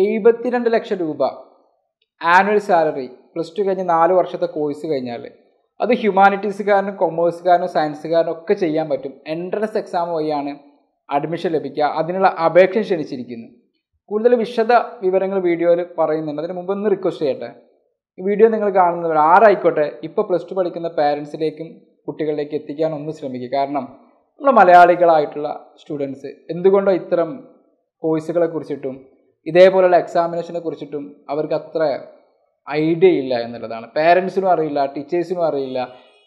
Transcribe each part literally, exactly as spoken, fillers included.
എഴുപത്തിരണ്ട് ലക്ഷം രൂപ annual salary plus two കഴിഞ്ഞ നാല് വർഷത്തെ കോഴ്സ് കഴിഞ്ഞാൽ അത് ഹ്യൂമാനിറ്റീസുകാരനും കൊമേഴ്സുകാരനും സയൻസുകാരനും ഒക്കെ ചെയ്യാൻ പറ്റും. എൻട്രൻസ് എക്സാം വഴിയാണ് അഡ്മിഷൻ ലഭിക്കുക. അതിനുള്ള അപേക്ഷ ക്ഷണിച്ചിരിക്കുന്നു. കൂടുതൽ വിശദ വിവരങ്ങൾ വീഡിയോയിൽ പറയുന്നുണ്ട്. അതിന് മുമ്പ് ഒന്ന് റിക്വസ്റ്റ് ചെയ്യട്ടെ, ഈ വീഡിയോ നിങ്ങൾ കാണുന്നവർ ആരായിക്കോട്ടെ ഇപ്പോൾ പ്ലസ് ടു പഠിക്കുന്ന പാരൻസിലേക്കും കുട്ടികളിലേക്ക് എത്തിക്കാൻ ഒന്ന് ശ്രമിക്കുക. കാരണം നമ്മൾ മലയാളികളായിട്ടുള്ള സ്റ്റുഡൻസ് എന്തുകൊണ്ടോ ഇത്തരം കോഴ്സുകളെ കുറിച്ചിട്ടും ഇതേപോലെയുള്ള എക്സാമിനേഷനെ കുറിച്ചിട്ടും അവർക്ക് അത്ര ഐഡിയ ഇല്ല എന്നുള്ളതാണ്. പാരൻസിനും അറിയില്ല, ടീച്ചേഴ്സിനും അറിയില്ല,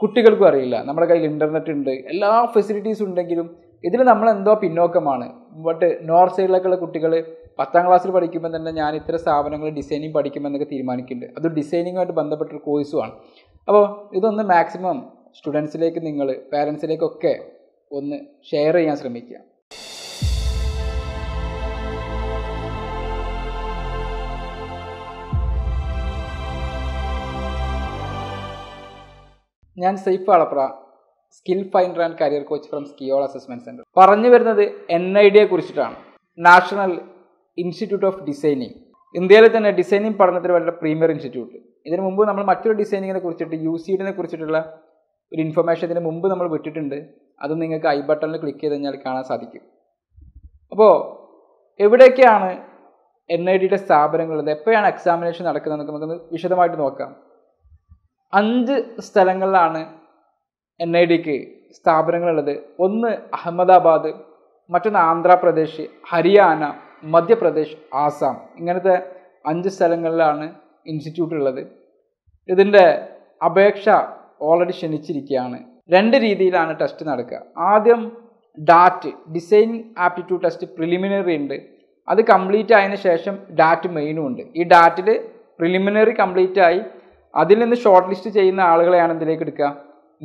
കുട്ടികൾക്കും അറിയില്ല. നമ്മുടെ കയ്യിൽ ഇൻ്റർനെറ്റ് ഉണ്ട്, എല്ലാ ഫെസിലിറ്റീസും ഉണ്ടെങ്കിലും ഇതിൽ നമ്മളെന്തോ പിന്നോക്കമാണ്. ബട്ട് നോർത്ത് സൈഡിലേക്കുള്ള കുട്ടികൾ പത്താം ക്ലാസ്സിൽ പഠിക്കുമ്പോൾ തന്നെ ഞാൻ ഇത്തരം സ്ഥാപനങ്ങൾ ഡിസൈനിങ് പഠിക്കുമെന്നൊക്കെ തീരുമാനിക്കുന്നുണ്ട്. അത് ഡിസൈനിങ്ങുമായിട്ട് ബന്ധപ്പെട്ടൊരു കോഴ്സുമാണ്. അപ്പോൾ ഇതൊന്ന് മാക്സിമം സ്റ്റുഡൻസിലേക്ക് നിങ്ങൾ പാരൻസിലേക്കൊക്കെ ഒന്ന് ഷെയർ ചെയ്യാൻ ശ്രമിക്കുക. ഞാൻ Saif Alapra, skill finder and career coach from സ്കിയോള assessment centre. പറഞ്ഞു വരുന്നത് എൻ ഐ ഡിയെ കുറിച്ചിട്ടാണ്. നാഷണൽ ഇൻസ്റ്റിറ്റ്യൂട്ട് ഓഫ് ഡിസൈനിങ്, ഇന്ത്യയിലെ തന്നെ ഡിസൈനിങ് പഠനത്തിന് വളരെ പ്രീമിയർ ഇൻസ്റ്റിറ്റ്യൂട്ട്. ഇതിന് മുമ്പ് നമ്മൾ മറ്റൊരു ഡിസൈനിങ്ങിനെ കുറിച്ചിട്ട് യു സി ഡിനെ കുറിച്ചിട്ടുള്ള ഒരു ഇൻഫർമേഷൻ ഇതിന് മുമ്പ് നമ്മൾ വിട്ടിട്ടുണ്ട്. അത് നിങ്ങൾക്ക് ഐ ബട്ടണിൽ ക്ലിക്ക് ചെയ്ത് കഴിഞ്ഞാൽ കാണാൻ സാധിക്കും. അപ്പോൾ എവിടെയൊക്കെയാണ് എൻ ഐ ഡിയുടെ സ്ഥാപനങ്ങളുള്ളത്, എപ്പോഴാണ് എക്സാമിനേഷൻ നടക്കുന്നത് നമുക്ക് വിശദമായിട്ട് നോക്കാം. അഞ്ച് സ്ഥലങ്ങളിലാണ് എൻ ഐ ഡിക്ക് സ്ഥാപനങ്ങളുള്ളത്. ഒന്ന് അഹമ്മദാബാദ്, മറ്റൊന്ന് ആന്ധ്രാപ്രദേശ്, ഹരിയാന, മധ്യപ്രദേശ്, ആസാം. ഇങ്ങനത്തെ അഞ്ച് സ്ഥലങ്ങളിലാണ് ഇൻസ്റ്റിറ്റ്യൂട്ട് ഉള്ളത്. ഇതിൻ്റെ അപേക്ഷ ഓൾറെഡി ക്ഷണിച്ചിരിക്കുകയാണ്. രണ്ട് രീതിയിലാണ് ടെസ്റ്റ് നടക്കുക. ആദ്യം ഡാറ്റ്, ഡിസൈനിങ് ആപ്റ്റിറ്റ്യൂഡ് ടെസ്റ്റ് പ്രിലിമിനറി ഉണ്ട്. അത് കംപ്ലീറ്റ് ആയതിനു ശേഷം ഡാറ്റ് മെയിനും ഉണ്ട്. ഈ ഡാറ്റിൽ പ്രിലിമിനറി കംപ്ലീറ്റ് ആയി അതിൽ നിന്ന് ഷോർട്ട് ലിസ്റ്റ് ചെയ്യുന്ന ആളുകളെയാണ് ഇതിലേക്ക് എടുക്കുക,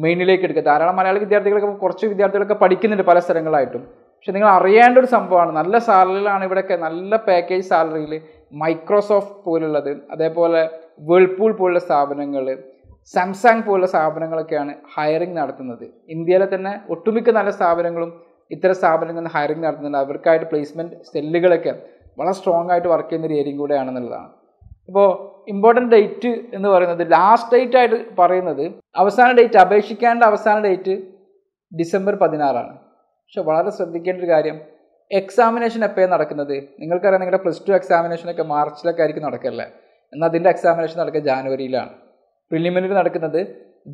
മെയിനിലേക്ക് എടുക്കുക. ധാരാളം മലയാളി വിദ്യാർത്ഥികളൊക്കെ കുറച്ച് വിദ്യാർത്ഥികളൊക്കെ പഠിക്കുന്നുണ്ട് പല സ്ഥലങ്ങളായിട്ടും. പക്ഷെ നിങ്ങൾ അറിയേണ്ട ഒരു സംഭവമാണ്, നല്ല സാലറിയിലാണ് ഇവിടെയൊക്കെ, നല്ല പാക്കേജ് സാലറിയിൽ മൈക്രോസോഫ്റ്റ് പോലുള്ളത്, അതേപോലെ വേൾപൂൾ പോലുള്ള സ്ഥാപനങ്ങൾ, സാംസങ് പോലുള്ള സ്ഥാപനങ്ങളൊക്കെയാണ് ഹയറിംഗ് നടത്തുന്നത്. ഇന്ത്യയിലെ തന്നെ ഒട്ടുമിക്ക നല്ല സ്ഥാപനങ്ങളും ഇത്തരം സ്ഥാപനങ്ങളിൽ നിന്ന് ഹയറിംഗ് നടത്തുന്നുണ്ട്. അവർക്കായിട്ട് പ്ലേസ്മെൻറ്റ് സെല്ലുകളൊക്കെ വളരെ സ്ട്രോങ് ആയിട്ട് വർക്ക് ചെയ്യുന്നൊരു ഏരിയയും കൂടെയാണെന്നുള്ളതാണ്. ഇപ്പോൾ ഇമ്പോർട്ടൻ്റ് ഡേറ്റ് എന്ന് പറയുന്നത്, ലാസ്റ്റ് ഡേറ്റ് ആയിട്ട് പറയുന്നത്, അവസാന ഡേറ്റ്, അപേക്ഷിക്കേണ്ട അവസാന ഡേറ്റ് ഡിസംബർ പതിനാറാണ്. പക്ഷെ വളരെ ശ്രദ്ധിക്കേണ്ട ഒരു കാര്യം, എക്സാമിനേഷൻ എപ്പോഴാണ് നടക്കുന്നത്? നിങ്ങൾക്കറിയാം, നിങ്ങളുടെ പ്ലസ് ടു എക്സാമിനേഷനൊക്കെ മാർച്ചിലൊക്കെ ആയിരിക്കും നടക്കല്ലേ, എന്നാൽ അതിൻ്റെ എക്സാമിനേഷൻ നടക്കുക ജാനുവരിയിലാണ്. പ്രിലിമിനറി നടക്കുന്നത്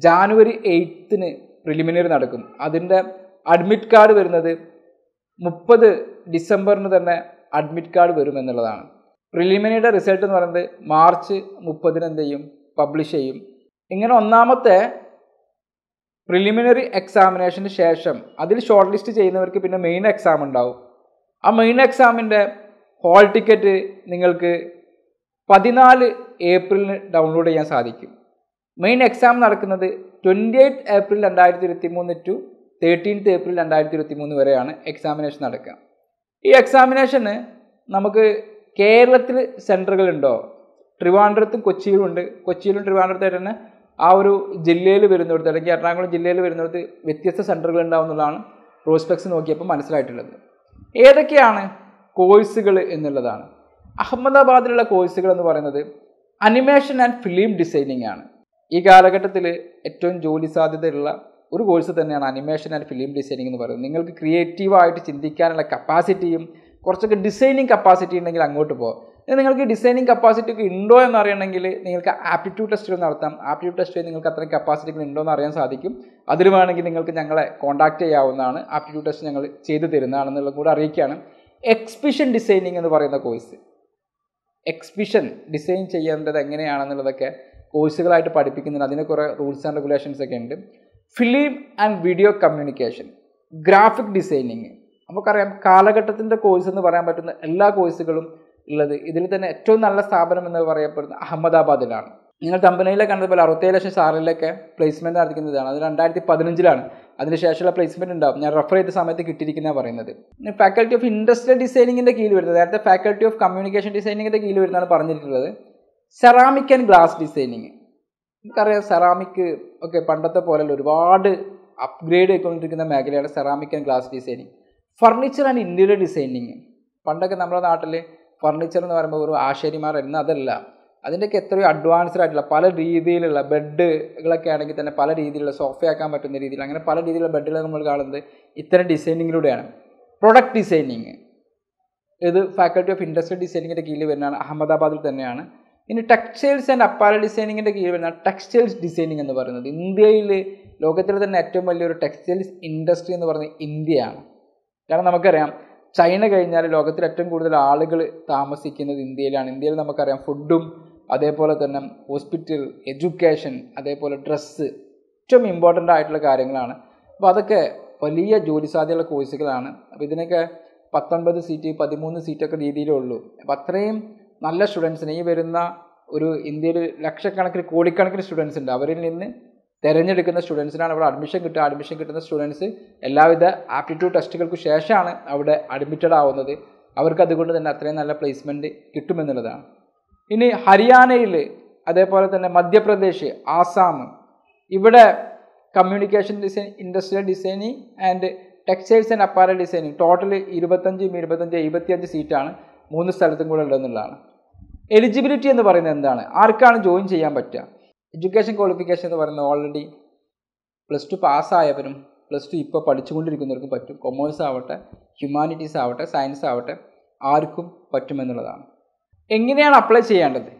ജാനുവരി എയ്ത്തിന് പ്രിലിമിനറി നടക്കും. അതിൻ്റെ അഡ്മിറ്റ് കാർഡ് വരുന്നത് മുപ്പത് ഡിസംബറിന് തന്നെ അഡ്മിറ്റ് കാർഡ് വരുമെന്നുള്ളതാണ്. പ്രിലിമിനറിയുടെ റിസൾട്ട് എന്ന് പറയുന്നത് മാർച്ച് മുപ്പതിന് എന്ത് ചെയ്യും, പബ്ലിഷ് ചെയ്യും. ഇങ്ങനെ ഒന്നാമത്തെ പ്രിലിമിനറി എക്സാമിനേഷന് ശേഷം അതിൽ ഷോർട്ട് ലിസ്റ്റ് ചെയ്യുന്നവർക്ക് പിന്നെ മെയിൻ എക്സാം ഉണ്ടാവും. ആ മെയിൻ എക്സാമിൻ്റെ ഹോൾ ടിക്കറ്റ് നിങ്ങൾക്ക് പതിനാല് ഏപ്രിലിന് ഡൗൺലോഡ് ചെയ്യാൻ സാധിക്കും. മെയിൻ എക്സാം നടക്കുന്നത് ട്വൻറ്റി എയ്റ്റ് ഏപ്രിൽ രണ്ടായിരത്തി ഇരുപത്തി മൂന്ന് ടു തേർട്ടീൻത്ത് ഏപ്രിൽ രണ്ടായിരത്തി ഇരുപത്തി മൂന്ന് വരെയാണ് എക്സാമിനേഷൻ നടക്കുക. ഈ എക്സാമിനേഷന് നമുക്ക് കേരളത്തിൽ സെൻറ്ററുകളുണ്ടോ? ട്രിവാൻഡ്രത്തും കൊച്ചിയിലും ഉണ്ട്. കൊച്ചിയിലും ട്രിവാൻഡ്രത്തായിട്ട് തന്നെ ആ ഒരു ജില്ലയിൽ വരുന്നിടത്ത്, അല്ലെങ്കിൽ എറണാകുളം ജില്ലയിൽ വരുന്നിടത്ത് വ്യത്യസ്ത സെൻറ്ററുകൾ ഉണ്ടാവും എന്നുള്ളതാണ് പ്രോസ്പെക്ട്സ് നോക്കിയപ്പോൾ മനസ്സിലായിട്ടുള്ളത്. ഏതൊക്കെയാണ് കോഴ്സുകൾ എന്നുള്ളതാണ്. അഹമ്മദാബാദിലുള്ള കോഴ്സുകൾ എന്ന് പറയുന്നത് അനിമേഷൻ ആൻഡ് ഫിലിം ഡിസൈനിങ് ആണ്. ഈ കാലഘട്ടത്തിൽ ഏറ്റവും ജോലി സാധ്യതയുള്ള ഒരു കോഴ്സ് തന്നെയാണ് അനിമേഷൻ ആൻഡ് ഫിലിം ഡിസൈനിങ് എന്ന് പറയുന്നത്. നിങ്ങൾക്ക് ക്രിയേറ്റീവായിട്ട് ചിന്തിക്കാനുള്ള കപ്പാസിറ്റിയും കുറച്ചൊക്കെ ഡിസൈനിങ് കപ്പാസിറ്റി ഉണ്ടെങ്കിൽ അങ്ങോട്ട് പോകാം. നിങ്ങൾക്ക് ഡിസൈനിങ് കപ്പാസിറ്റി ഒക്കെ ഉണ്ടോ എന്നറിയണമെങ്കിൽ നിങ്ങൾക്ക് ആപ്റ്റിറ്റ്യൂഡ് ടെസ്റ്റുകൾ നടത്താം. ആപ്റ്റിറ്റ്യൂഡ് ടെസ്റ്റ് നിങ്ങൾക്ക് അത്രയും കപ്പാസിറ്റികൾ ഉണ്ടോ എന്ന് അറിയാൻ സാധിക്കും. അതിന് വേണമെങ്കിൽ നിങ്ങൾക്ക് ഞങ്ങളെ കോൺടാക്റ്റ് ചെയ്യാവുന്നതാണ്. ആപ്റ്റിറ്റ്യൂഡ് ടെസ്റ്റ് ഞങ്ങൾ ചെയ്തു തരുന്നതാണെന്നുള്ള കൂടെ അറിയിക്കുകയാണ്. എക്സിബിഷൻ ഡിസൈനിങ് എന്ന് പറയുന്ന കോഴ്സ്, എക്സിബിഷൻ ഡിസൈൻ ചെയ്യേണ്ടത് എങ്ങനെയാണെന്നുള്ളതൊക്കെ കോഴ്സുകളായിട്ട് പഠിപ്പിക്കുന്നുണ്ട്. അതിന് കുറേ റൂൾസ് ആൻഡ് റെഗുലേഷൻസ് ഒക്കെ ഉണ്ട്. Film and video communication, graphic designing, നമുക്കറിയാം കാലഘട്ടത്തിൻ്റെ കോഴ്സ് എന്ന് പറയാൻ പറ്റുന്ന എല്ലാ കോഴ്സുകളും ഉള്ളത് ഇതിൽ തന്നെ ഏറ്റവും നല്ല സ്ഥാപനം എന്ന് പറയപ്പെടുന്ന അഹമ്മദാബാദിലാണ്. നിങ്ങൾ കമ്പനിയിലെ കണ്ടതുപോലെ അറുപത്തേഴ് ലക്ഷം സാലറിയിലൊക്കെ പ്ലേസ്മെൻറ്റ് നടത്തിക്കുന്നതാണ്. അത് രണ്ടായിരത്തി പതിനഞ്ചിലാണ്. അതിനുശേഷമുള്ള പ്ലേസ്മെൻറ്റ് ഉണ്ടാകും. ഞാൻ റെഫർ ചെയ്ത സമയത്ത് കിട്ടിയിരിക്കുന്ന പറയുന്നത് ഫാക്കൽറ്റി ഓഫ് ഇൻഡസ്ട്രിയൽ ഡിസൈനിങ്ങിൻ്റെ കീഴിൽ വരുന്നത്, നേരത്തെ ഫാക്കൽറ്റി ഓഫ് കമ്മ്യൂണിക്കേഷൻ ഡിസൈനിങ്ങിൻ്റെ കീഴിൽ വരുന്നതാണ് പറഞ്ഞിട്ടുള്ളത്. സെറാമിക് ആൻഡ് ഗ്ലാസ് ഡിസൈനിങ്, നമുക്കറിയാം സെറാമിക് ഒക്കെ പണ്ടത്തെ പോലെയുള്ള ഒരുപാട് അപ്ഗ്രേഡ് ആയിക്കൊണ്ടിരിക്കുന്ന മേഖലയാണ് ceramic and glass designing. Furniture and interior designing, പണ്ടൊക്കെ നമ്മുടെ നാട്ടിൽ furniture and Asherimarilla. I think advanced right bed paladil software paladil bed designing product designing. This Faculty of Industrial Designing in Ahmedabad. In textiles and apparel designing, textiles designing in India. The textiles industry in India. China is the food, hospital, education, dress. It is important. nineteen seats, thirteen seats ഒക്കെ രീതിയിലുള്ളൂ. അപ്പോൾ അത്രയും നല്ല സ്റ്റുഡന്റ്സിനെ ഈ വരുന്ന ഒരു ഇന്ത്യയിലെ ലക്ഷക്കണക്കിന് കോടിക്കണക്കിന് സ്റ്റുഡന്റ്സ് ഉണ്ട്. അവരിൽ നിന്ന് തിരഞ്ഞെടുക്കുന്ന സ്റ്റുഡന്റ്സിനാണ് അവിടെ അഡ്മിഷൻ കിട്ടുക. അഡ്മിഷൻ കിട്ടുന്ന സ്റ്റുഡന്റ്സ് എല്ലാവിധ ആപ്റ്റിറ്റ്യൂഡ് ടെസ്റ്റുകൾക്ക് ശേഷമാണ് അവിടെ അഡ്മിറ്റഡ് ആവുന്നത്. അവർക്ക് അതുകൊണ്ട് തന്നെ അത്രയും നല്ല പ്ലേസ്മെന്റ് കിട്ടുമെന്നുള്ളതാണ്. ഇനി ഹരിയാനയിൽ അതേപോലെ തന്നെ മധ്യപ്രദേശ്, ആസാം ഇവിടെ communication design, industrial designing and textiles and apparel designing totally twenty-five twenty-five seventy-five seat aanu moonu sthalathu kude ullannullana eligibility ennu parayna endana aarkana join cheyan patta education qualification ennu parayna already plus two pass aayavanum plus two ippa padichukondirikkunnavarku pattu commerce aavate humanities aavate science aavate aarkum pattum ennulladana engineyana apply cheyandathu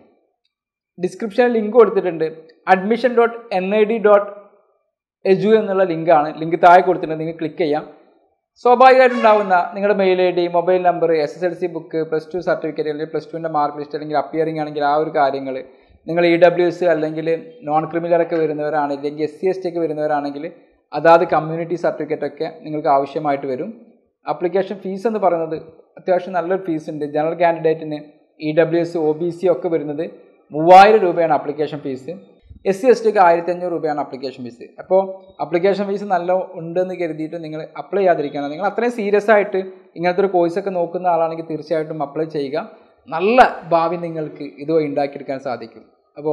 description il link koduthittunde admission dot N I D dot E D U ennulla link aanu link thaye koduthittunde ninge click cheyyam. So, by that, you have mail I D, mobile number, S S L C book, plus two certificate, plus two mark list, appearing, you have E W S, non-criminal, S C S T, that is community certificate, you have application fees, you have fees, general candidate, E W S, O B C, three thousand rupees application fees. S C S T का fifteen hundred रुपया ना application fees है। अपो application fees नाल्ला उन्नदन के लिए तो निगले apply याद रखना निगला अतने serious आये टे इंगल तेरे कोई से कन ओकना आलाने के तीर्थ आये टे apply चाहिएगा नाल्ला बावी निगल के इधो इंडा किरकन साथी के। अपो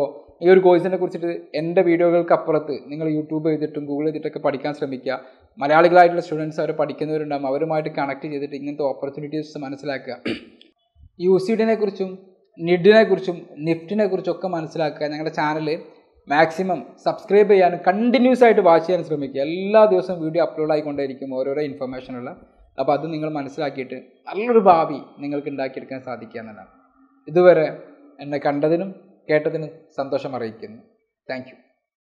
योर कोई से ना कुछ टे end video गल का परत निगल YouTube इधर टे Google इधर टे पढ़ी कांस रमी किया मलयाली गला इधर students आये पढ़ी के नोरे नाम आवेरे मार्टे connected maximum subscribe and continuous site watch ചെയ്യാൻ ശ്രമിക്കുക. എല്ലാ ദിവസവും വീഡിയോ അപ്ലോഡ് ആയിക്കൊണ്ടേയിരിക്കും ഓരോരോ ഇൻഫർമേഷൻ ഉള്ള. അപ്പോൾ അത് നിങ്ങൾ മനസ്സിലാക്കിയിട്ട് നല്ലൊരു ഭാവി നിങ്ങൾക്ക് ഉണ്ടാക്കിയെടുക്കാൻ സാധിക്കാമെന്നാണ്. ഇതുവരെ എന്നെ കണ്ടതിനും കേട്ടതിനും സന്തോഷം അറിയിക്കുന്നു. താങ്ക്യൂ.